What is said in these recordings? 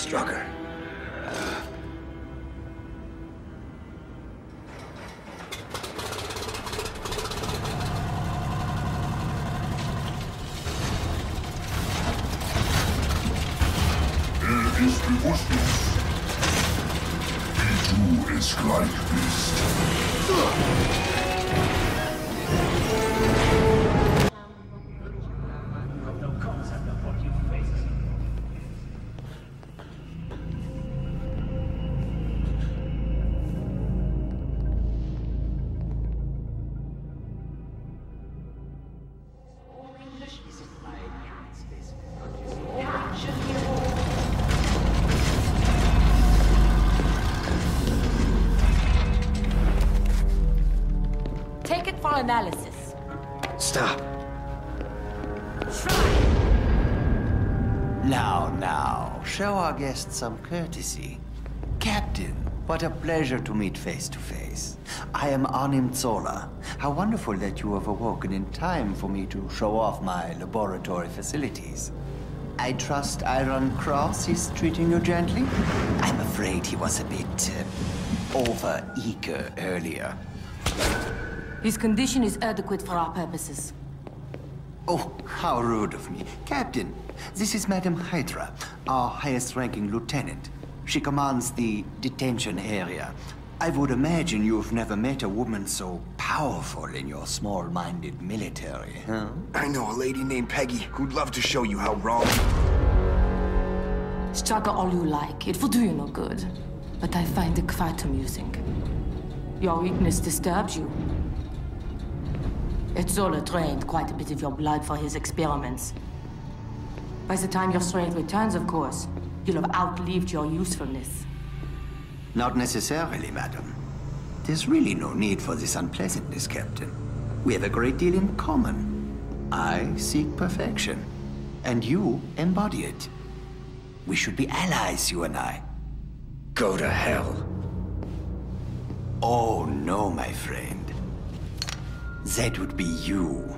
struck her. Analysis. Stop. Try. Now, now, show our guests some courtesy. Captain, what a pleasure to meet face to face. I am Arnim Zola. How wonderful that you have awoken in time for me to show off my laboratory facilities. I trust Iron Cross is treating you gently? I'm afraid he was a bit over-eager earlier. His condition is adequate for our purposes. Oh, how rude of me. Captain, this is Madame Hydra, our highest-ranking lieutenant. She commands the detention area. I would imagine you've never met a woman so powerful in your small-minded military, huh? I know a lady named Peggy who'd love to show you how wrong... Struggle all you like. It will do you no good. But I find it quite amusing. Your weakness disturbs you. Zola drained quite a bit of your blood for his experiments. By the time your strength returns, of course, you'll have outlived your usefulness. Not necessarily, madam. There's really no need for this unpleasantness, Captain. We have a great deal in common. I seek perfection, and you embody it. We should be allies, you and I. Go to hell. Oh, no, my friend. That would be you.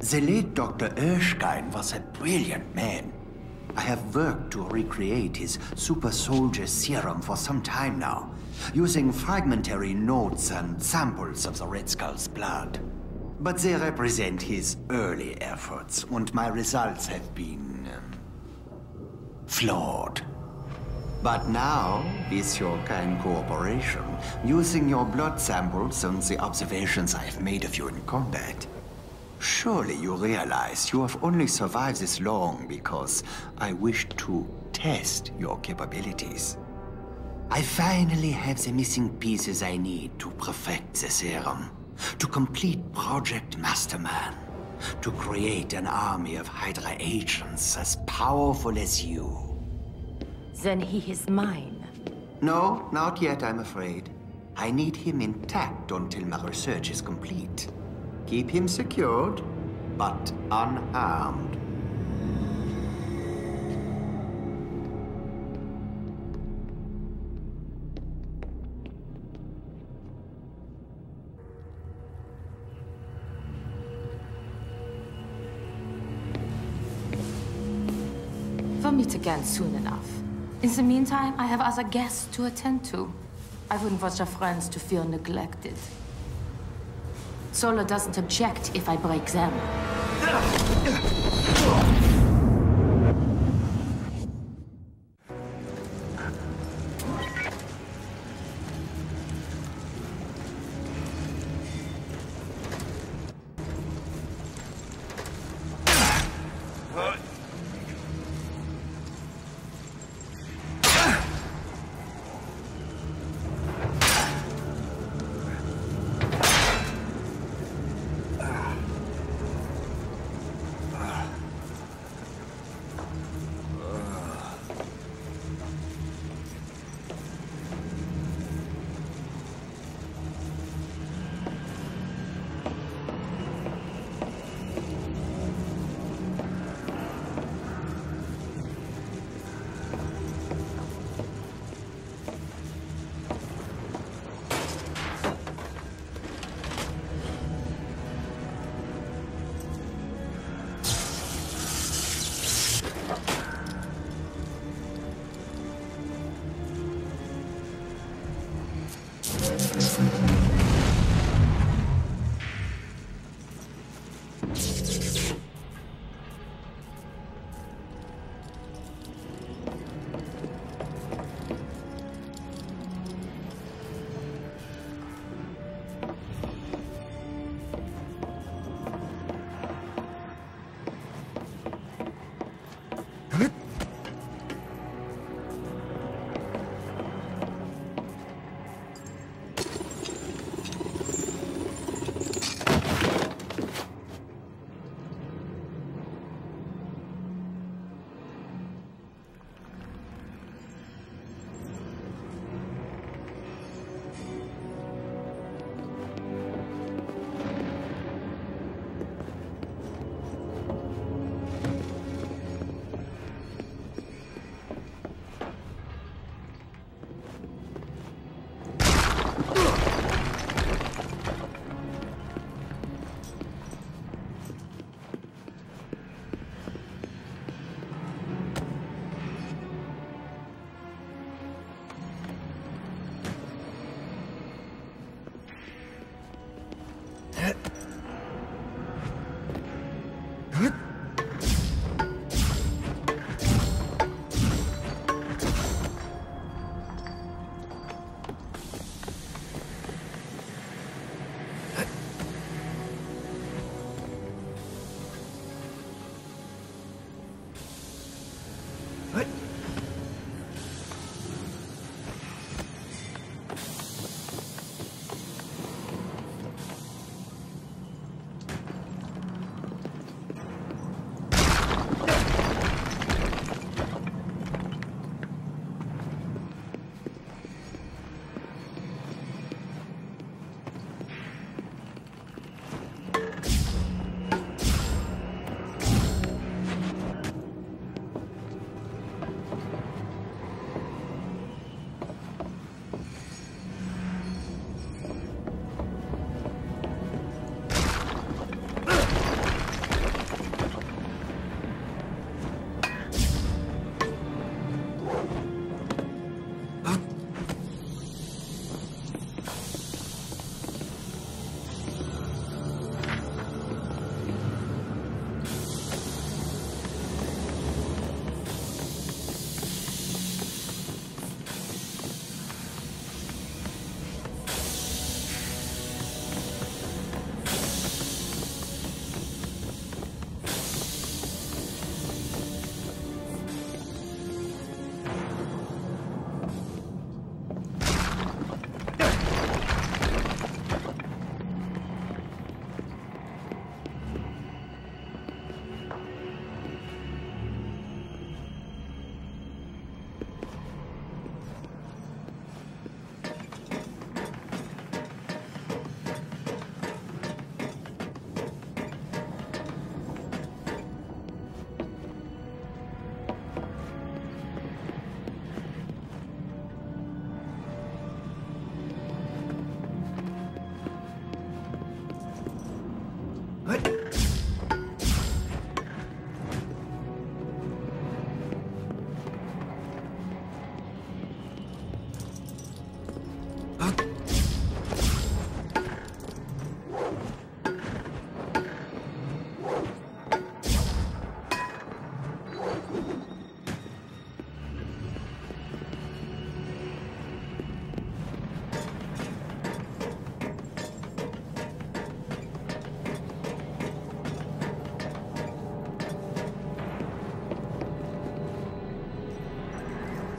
The late Dr. Erskine was a brilliant man. I have worked to recreate his super soldier serum for some time now, using fragmentary notes and samples of the Red Skull's blood. But they represent his early efforts, and my results have been... flawed. But now, with your kind cooperation, using your blood samples and the observations I have made of you in combat, surely you realize you have only survived this long because I wished to test your capabilities. I finally have the missing pieces I need to perfect the serum, to complete Project Masterman. To create an army of Hydra agents as powerful as you. Then he is mine. No, not yet, I'm afraid. I need him intact until my research is complete. Keep him secured, but unharmed. Meet again soon enough. In the meantime, I have other guests to attend to. I wouldn't want your friends to feel neglected. Zola doesn't object if I break them.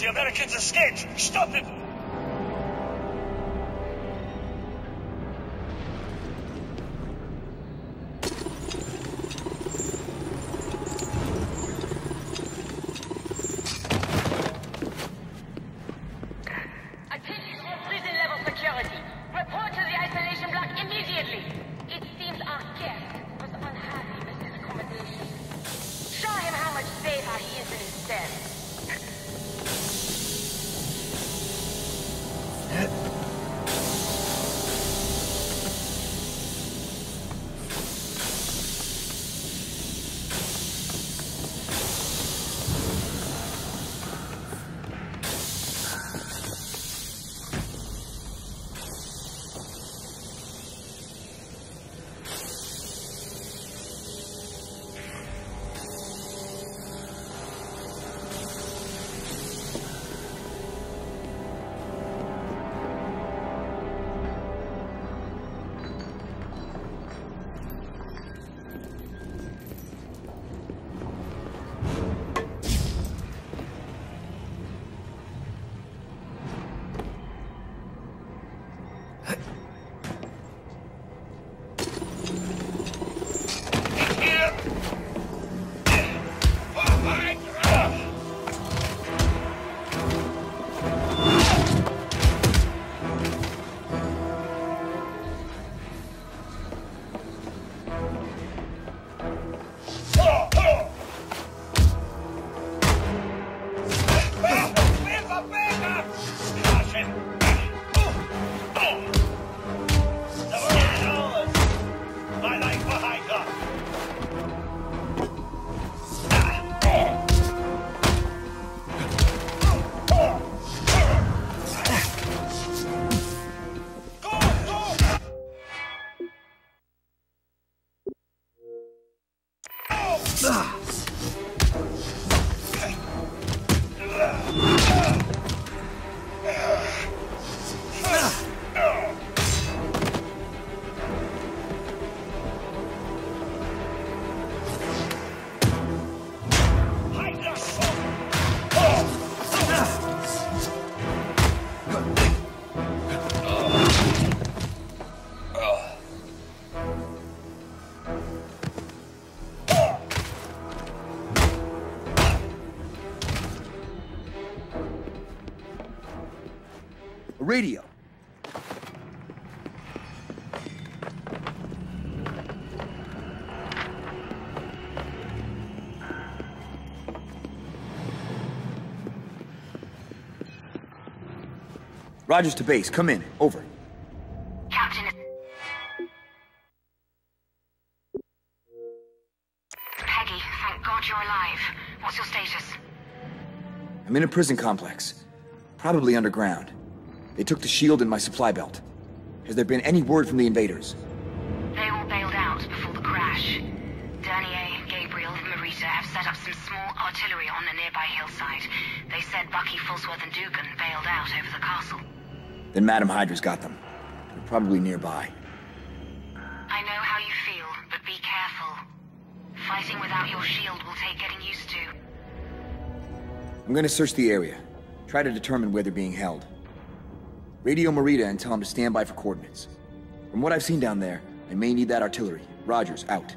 The Americans escaped! Stop them! Radio. Rogers to base. Come in. Over. Captain. Peggy, thank God you're alive. What's your status? I'm in a prison complex. Probably underground. They took the shield and my supply belt. Has there been any word from the invaders? They all bailed out before the crash. Dernier, Gabriel, and Marita have set up some small artillery on the nearby hillside. They said Bucky, Falsworth, and Dugan bailed out over the castle. Then Madame Hydra's got them. They're probably nearby. I know how you feel, but be careful. Fighting without your shield will take getting used to. I'm gonna search the area. Try to determine where they're being held. Radio Marita and tell him to stand by for coordinates. From what I've seen down there, I may need that artillery. Rogers, out.